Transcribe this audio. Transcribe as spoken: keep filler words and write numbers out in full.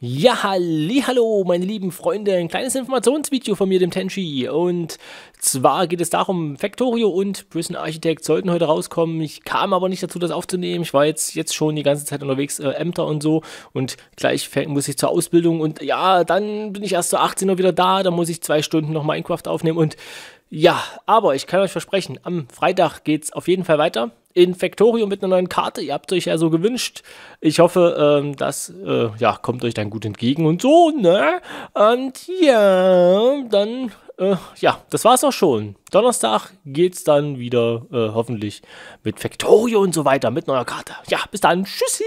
Ja, hallihallo, meine lieben Freunde, ein kleines Informationsvideo von mir, dem Tenshi, und zwar geht es darum, Factorio und Prison Architect sollten heute rauskommen. Ich kam aber nicht dazu, das aufzunehmen. Ich war jetzt, jetzt schon die ganze Zeit unterwegs, äh, Ämter und so, und gleich muss ich zur Ausbildung, und ja, dann bin ich erst zu achtzehn Uhr wieder da, dann muss ich zwei Stunden noch Minecraft aufnehmen, und ja, aber ich kann euch versprechen, am Freitag geht's auf jeden Fall weiter in Factorio mit einer neuen Karte. Ihr habt euch ja so gewünscht. Ich hoffe, ähm, das äh, ja, kommt euch dann gut entgegen und so, ne? Und ja, dann, äh, ja, das war's auch schon. Donnerstag geht's dann wieder äh, hoffentlich mit Factorio und so weiter, mit neuer Karte. Ja, bis dann. Tschüssi!